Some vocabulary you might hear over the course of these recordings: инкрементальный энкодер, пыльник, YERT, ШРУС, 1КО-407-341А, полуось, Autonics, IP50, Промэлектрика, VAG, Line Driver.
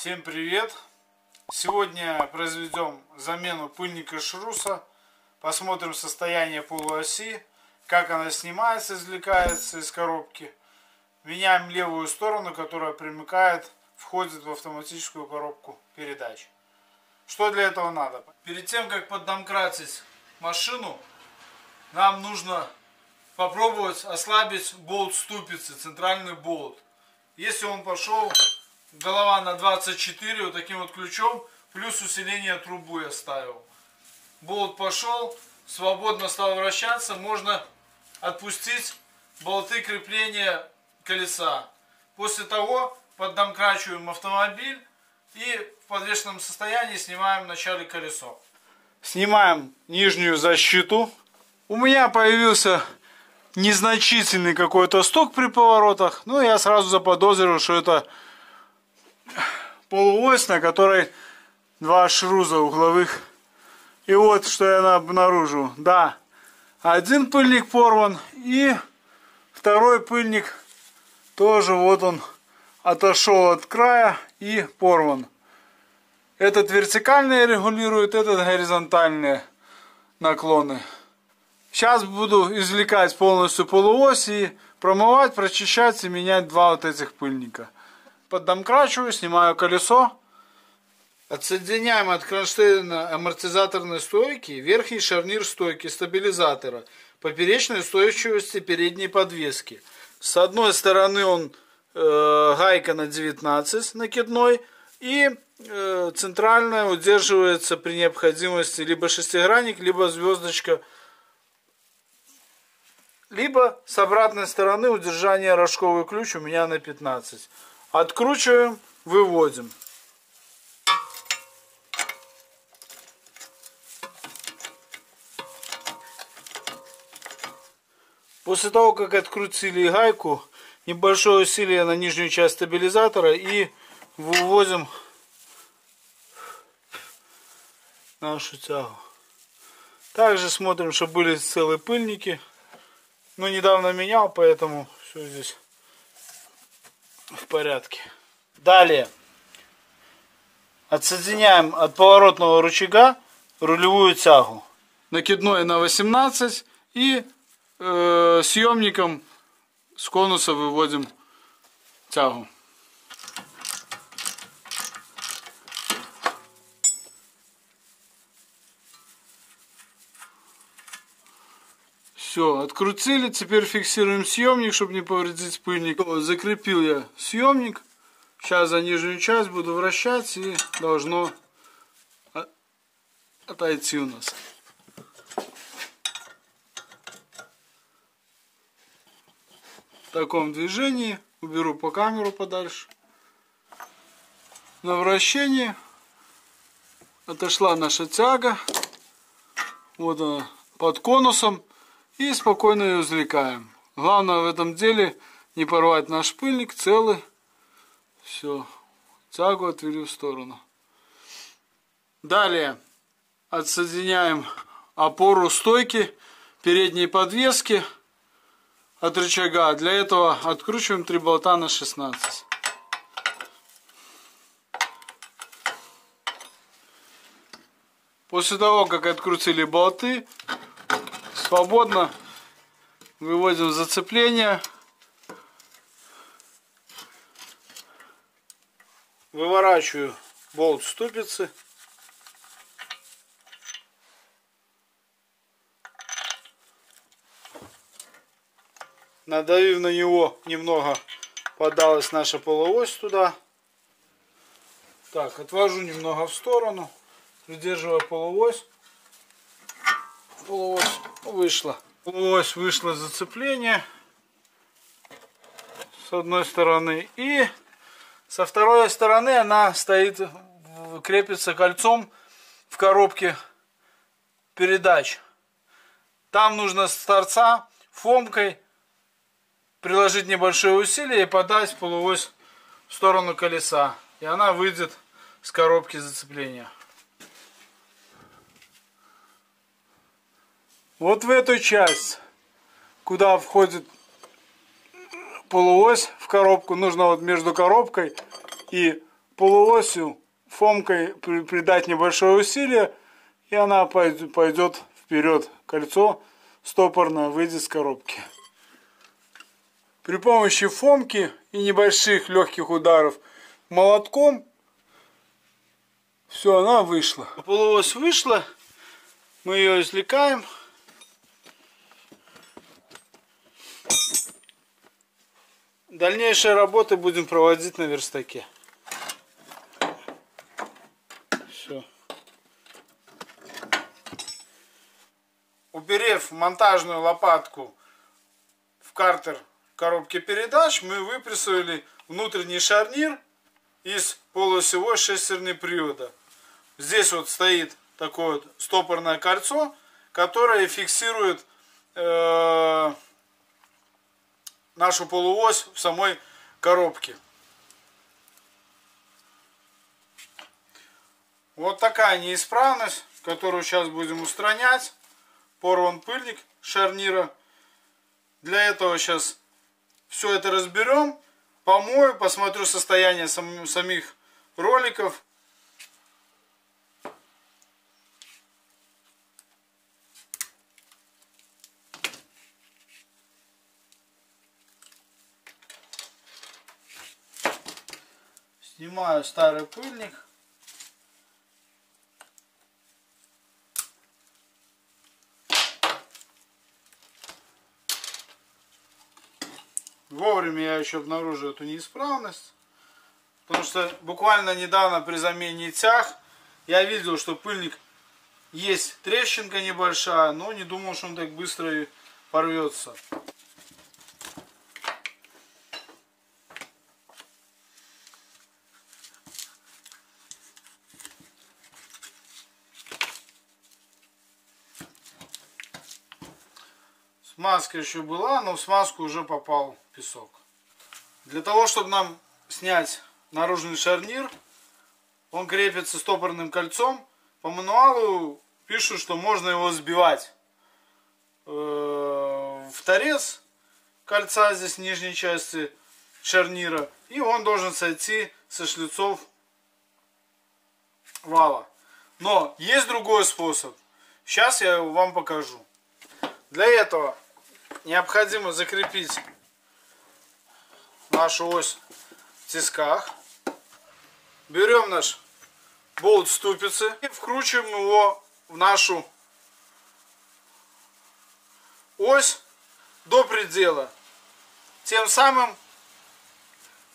Всем привет! Сегодня произведем замену пыльника шруса, посмотрим состояние полуоси, как она снимается, извлекается из коробки. Меняем левую сторону, которая примыкает, входит в автоматическую коробку передач. Что для этого надо? Перед тем, как поддомкратить машину, нам нужно попробовать ослабить болт ступицы, центральный болт. Если он пошел голова на 24, вот таким вот ключом, плюс усиление трубы оставил. Болт пошел, свободно стал вращаться, можно отпустить болты крепления колеса. После того поддомкрачиваем автомобиль и в подвешенном состоянии снимаем вначале колесо. Снимаем нижнюю защиту. У меня появился незначительный какой-то стук при поворотах, но я сразу заподозрил, что это полуось, на которой два шруза угловых. И вот что я обнаружил. Да, один пыльник порван, и второй пыльник тоже вот он отошел от края и порван. Этот вертикальный регулирует, этот горизонтальные наклоны. Сейчас буду извлекать полностью полуось и промывать, прочищать и менять два вот этих пыльника. Поддомкрачиваю, снимаю колесо. Отсоединяем от кронштейна амортизаторной стойки верхний шарнир стойки стабилизатора поперечной устойчивости передней подвески. С одной стороны он гайка на 19 накидной и центральная удерживается при необходимости либо шестигранник, либо звездочка, либо с обратной стороны удержание рожковый ключ у меня на 15. Откручиваем, выводим. После того, как открутили гайку, небольшое усилие на нижнюю часть стабилизатора и вывозим нашу тягу. Также смотрим, чтобы были целые пыльники. Но недавно менял, поэтому все здесь в порядке. Далее отсоединяем от поворотного рычага рулевую тягу. Накидной на 18 и съемником с конуса выводим тягу. Все, открутили, теперь фиксируем съемник, чтобы не повредить пыльник. Закрепил я съемник, сейчас за нижнюю часть буду вращать и должно отойти у нас. В таком движении, уберу по камеру подальше. На вращении отошла наша тяга, вот она под конусом. И спокойно ее извлекаем. Главное в этом деле не порвать наш пыльник целый. Все. Тягу отвели в сторону. Далее отсоединяем опору стойки передней подвески от рычага. Для этого откручиваем 3 болта на 16. После того, как открутили болты, свободно выводим зацепление, выворачиваю болт ступицы, надавив на него немного, подалась наша полуось туда. Так, отвожу немного в сторону, придерживая полуось. Полуось вышла. Полуось вышло зацепление с одной стороны, и со второй стороны она стоит, крепится кольцом в коробке передач. Там нужно с торца фомкой приложить небольшое усилие и подать полуось в сторону колеса, и она выйдет с коробки зацепления. Вот в эту часть, куда входит полуось в коробку, нужно вот между коробкой и полуосью фомкой придать небольшое усилие, и она пойдет вперед. Кольцо стопорное выйдет с коробки. При помощи фомки и небольших легких ударов молотком все, она вышла. Полуось вышла, мы ее извлекаем. Дальнейшие работы будем проводить на верстаке. Все. Уперев монтажную лопатку в картер коробки передач, мы выпрессовали внутренний шарнир из полуосевой шестерни привода. Здесь вот стоит такое вот стопорное кольцо, которое фиксирует нашу полуось в самой коробке. Вот такая неисправность, которую сейчас будем устранять. Порван пыльник шарнира. Для этого сейчас все это разберем, помою, посмотрю состояние самих роликов. Снимаю старый пыльник. Вовремя я еще обнаружил эту неисправность, потому что буквально недавно при замене тяг я видел, что пыльник есть трещинка небольшая, но не думал, что он так быстро и порвется. Смазка еще была, но в смазку уже попал песок. Для того, чтобы нам снять наружный шарнир, он крепится стопорным кольцом. По мануалу пишут, что можно его сбивать в торец кольца, здесь в нижней части шарнира, и он должен сойти со шлицов вала. Но есть другой способ. Сейчас я его вам покажу. Для этого необходимо закрепить нашу ось в тисках. Берем наш болт ступицы и вкручиваем его в нашу ось до предела. Тем самым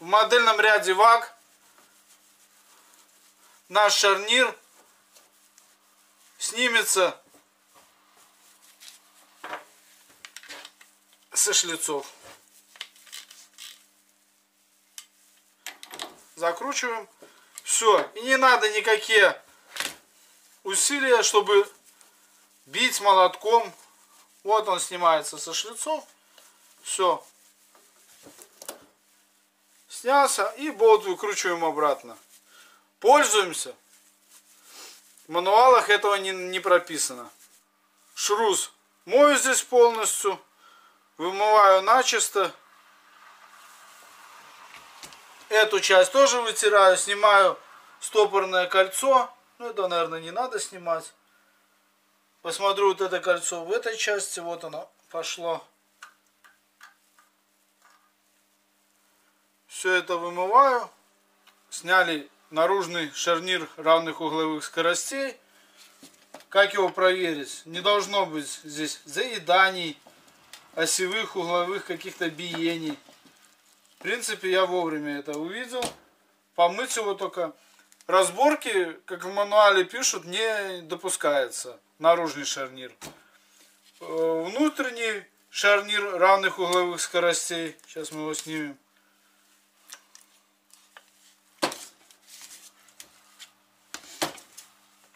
в модельном ряде VAG наш шарнир снимется со шлицов. Закручиваем. Все. И не надо никакие усилия, чтобы бить молотком. Вот он снимается со шлицов. Все. Снялся. И болт выкручиваем обратно. Пользуемся. В мануалах этого не прописано. Шрус мою здесь полностью. Вымываю начисто. Эту часть тоже вытираю. Снимаю стопорное кольцо. Ну, это, наверное, не надо снимать. Посмотрю вот это кольцо в этой части. Вот оно пошло. Все это вымываю. Сняли наружный шарнир равных угловых скоростей. Как его проверить? Не должно быть здесь заеданий, осевых, угловых каких-то биений. В принципе, я вовремя это увидел. Помыть его только. Разборки, как в мануале пишут, не допускается. Наружный шарнир. Внутренний шарнир равных угловых скоростей. Сейчас мы его снимем.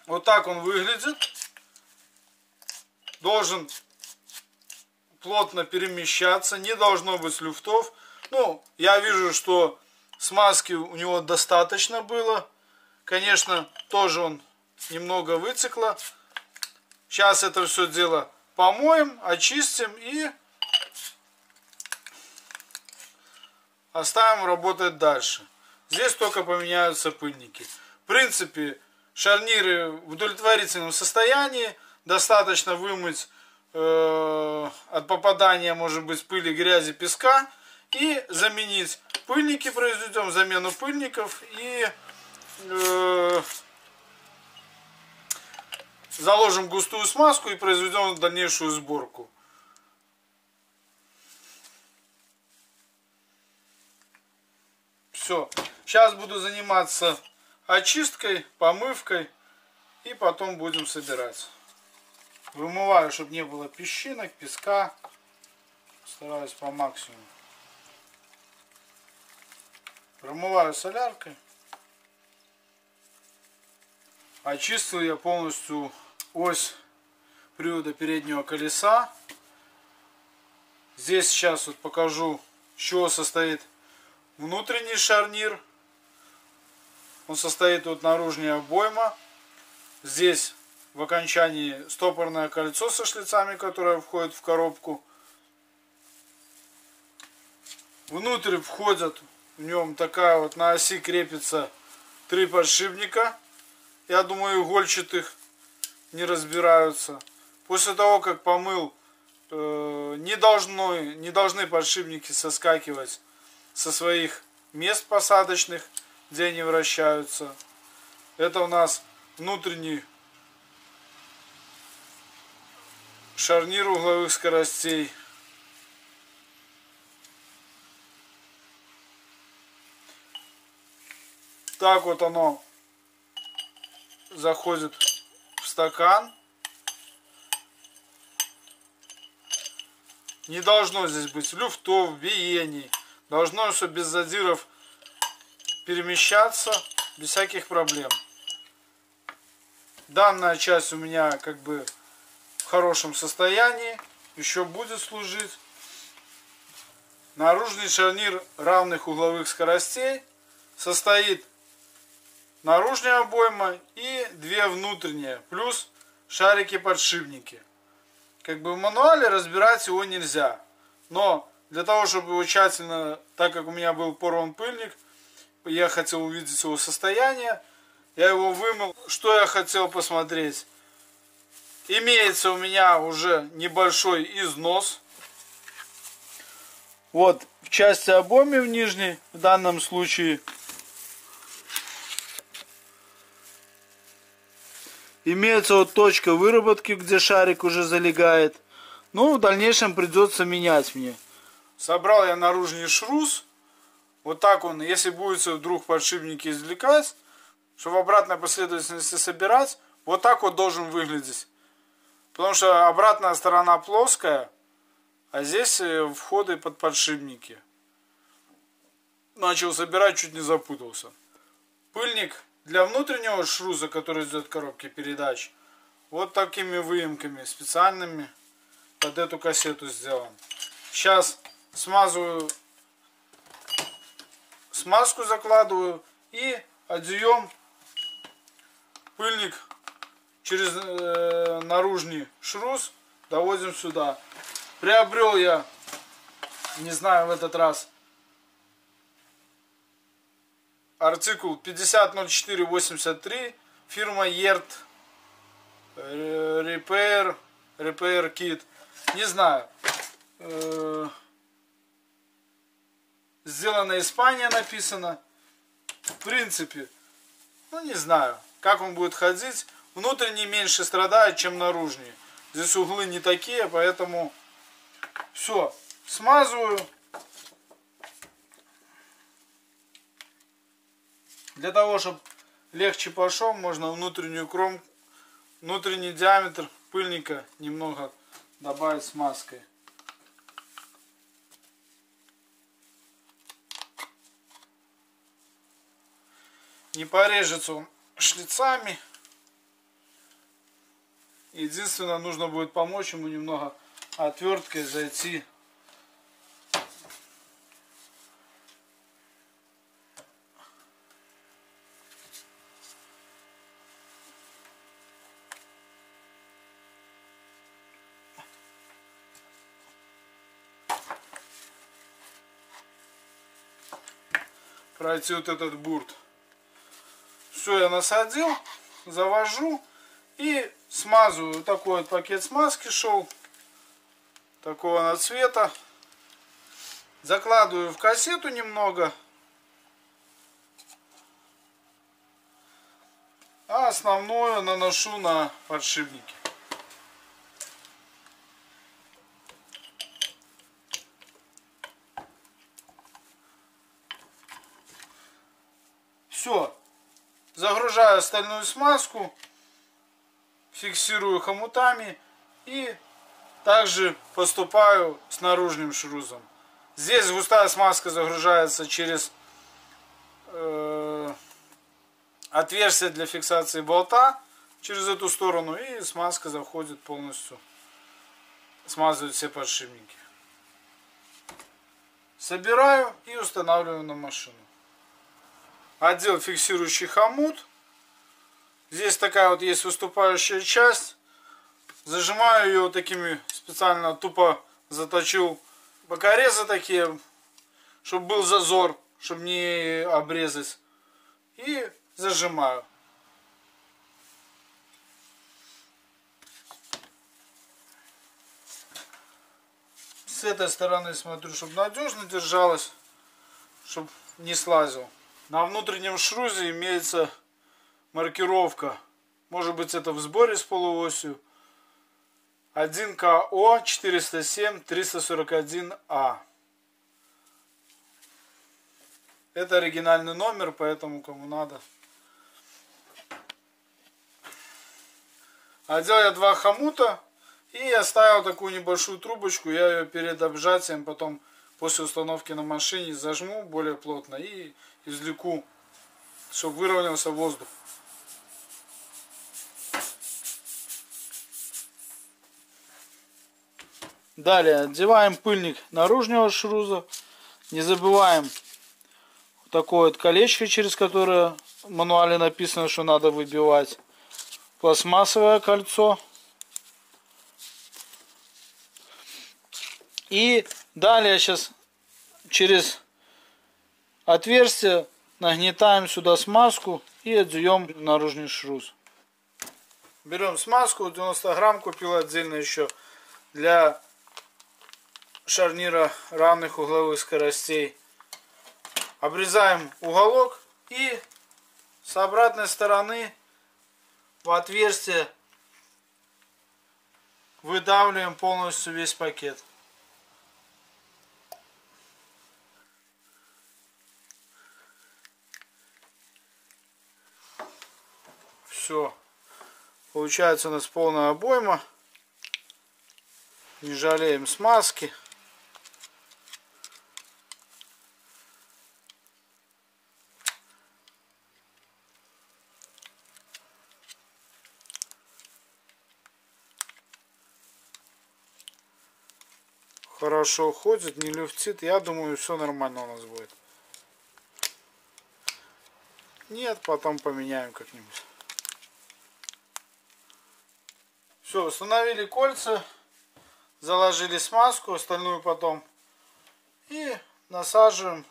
Вот так он выглядит. Должен плотно перемещаться, не должно быть люфтов. Ну, я вижу, что смазки у него достаточно было. Конечно, тоже он немного вытекло. Сейчас это все дело помоем, очистим и оставим работать дальше. Здесь только поменяются пыльники. В принципе, шарниры в удовлетворительном состоянии. Достаточно вымыть от попадания, может быть, пыли, грязи, песка. И заменить пыльники. Произведем замену пыльников. И заложим густую смазку и произведем дальнейшую сборку. Все. Сейчас буду заниматься очисткой, помывкой, и потом будем собирать. Вымываю, чтобы не было песчинок, песка. Стараюсь по максимуму. Промываю соляркой. Очистил я полностью ось привода переднего колеса. Здесь сейчас вот покажу, из чего состоит внутренний шарнир. Он состоит от наружной обоймы. Здесь в окончании стопорное кольцо со шлицами, которое входит в коробку. Внутрь входят, в нем такая вот на оси крепится 3 подшипника. Я думаю, игольчатых, не разбираются. После того, как помыл, не должны подшипники соскакивать со своих мест посадочных, где они вращаются. Это у нас внутренний шарнир угловых скоростей. Так вот оно заходит в стакан. Не должно здесь быть люфтов, биений. Должно все без задиров перемещаться без всяких проблем. Данная часть у меня как бы в хорошем состоянии. Еще будет служить. Наружный шарнир равных угловых скоростей состоит наружная обойма и 2 внутренние, плюс шарики-подшипники. Как бы в мануале разбирать его нельзя. Но для того, чтобы его тщательно, так как у меня был порван пыльник, я хотел увидеть его состояние, я его вымыл. Что я хотел посмотреть? Имеется у меня уже небольшой износ. Вот в части обоймы в нижней, в данном случае, имеется вот точка выработки, где шарик уже залегает. Ну, в дальнейшем придется менять мне. Собрал я наружный шрус. Вот так он, если будет вдруг подшипники извлекать, чтобы в обратной последовательности собирать, вот так вот должен выглядеть. Потому что обратная сторона плоская, а здесь входы под подшипники. Начал собирать, чуть не запутался. Пыльник для внутреннего шруза, который идет в коробке передач, вот такими выемками специальными под эту кассету сделан. Сейчас смазываю, смазку закладываю и одеем пыльник через наружный шрус, доводим сюда. Приобрел я, не знаю, в этот раз артикул 500483, фирма YERT Repair Kit. Не знаю. Сделана Испания, написано. В принципе, ну не знаю, как он будет ходить. Внутренний меньше страдает, чем наружный. Здесь углы не такие, поэтому все. Смазываю. Для того, чтобы легче пошел, можно внутреннюю кромку, внутренний диаметр пыльника немного добавить смазкой. Не порежется он шлицами. Единственное, нужно будет помочь ему немного отверткой зайти. пройти вот этот бурт. Все, я насадил, завожу и смазываю. Вот такой вот пакет смазки шел, такого она цвета. Закладываю в кассету немного, а основную наношу на подшипники. Все, загружаю остальную смазку, фиксирую хомутами и также поступаю с наружным шрузом. Здесь густая смазка загружается через отверстие для фиксации болта, через эту сторону, и смазка заходит полностью, смазывает все подшипники. Собираю и устанавливаю на машину. Отдел фиксирующий хомут. Здесь такая вот есть выступающая часть. Зажимаю ее вот такими, специально тупо заточил. Бокорезы такие, чтобы был зазор, чтобы не обрезать. И зажимаю. С этой стороны смотрю, чтобы надежно держалось, чтобы не слазил. На внутреннем шрузе имеется маркировка. Может быть, это в сборе с полуосью. 1КО-407-341А. Это оригинальный номер, поэтому кому надо. Одел я два хомута и оставил такую небольшую трубочку. Я ее перед обжатием потом после установки на машине зажму более плотно и извлеку, чтобы выровнялся воздух. Далее одеваем пыльник наружного шруза. Не забываем такое вот колечко, через которое в мануале написано, что надо выбивать. Пластмассовое кольцо. И далее сейчас через отверстие нагнетаем сюда смазку и отдаем наружный шруз. Берем смазку, 90 грамм купил отдельно еще для шарнира равных угловых скоростей. Обрезаем уголок и с обратной стороны в отверстие выдавливаем полностью весь пакет. Все, получается у нас полная обойма. Не жалеем смазки. Хорошо ходит, не люфтит. Я думаю, все нормально у нас будет. Нет, потом поменяем как-нибудь. Все, установили кольца, заложили смазку, остальную потом. И насаживаем.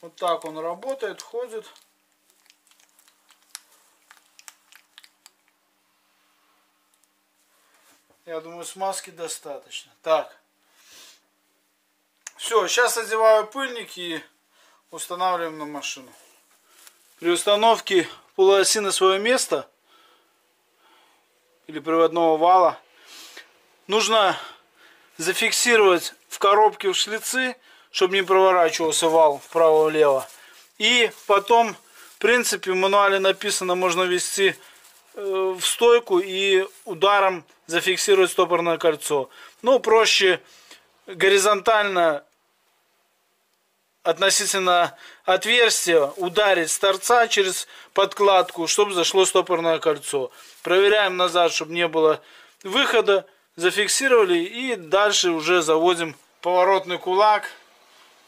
Вот так он работает, ходит. Я думаю, смазки достаточно. Так. Все, сейчас одеваю пыльник и устанавливаем на машину. При установке полуоси на свое место или приводного вала нужно зафиксировать в коробке в шлицы, чтобы не проворачивался вал вправо-влево. И потом, в принципе, в мануале написано, можно ввести в стойку и ударом зафиксировать стопорное кольцо. Ну, проще горизонтально относительно отверстия ударить с торца через подкладку, чтобы зашло стопорное кольцо. Проверяем назад, чтобы не было выхода. Зафиксировали и дальше уже заводим поворотный кулак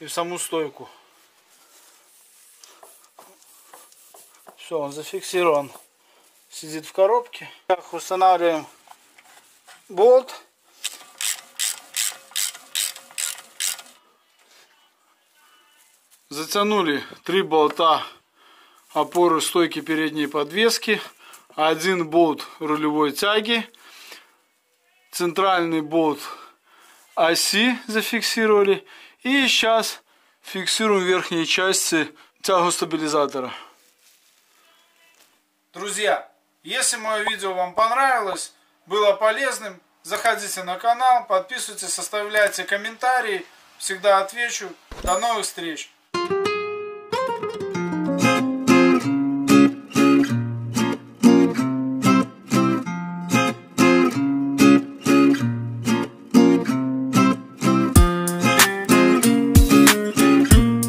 и в саму стойку. Все, он зафиксирован. сидит в коробке. Так, устанавливаем болт. Затянули 3 болта опоры стойки передней подвески, 1 болт рулевой тяги, центральный болт оси зафиксировали, и сейчас фиксируем верхние части тягу стабилизатора. Друзья, если мое видео вам понравилось, было полезным, заходите на канал, подписывайтесь, оставляйте комментарии, всегда отвечу. До новых встреч!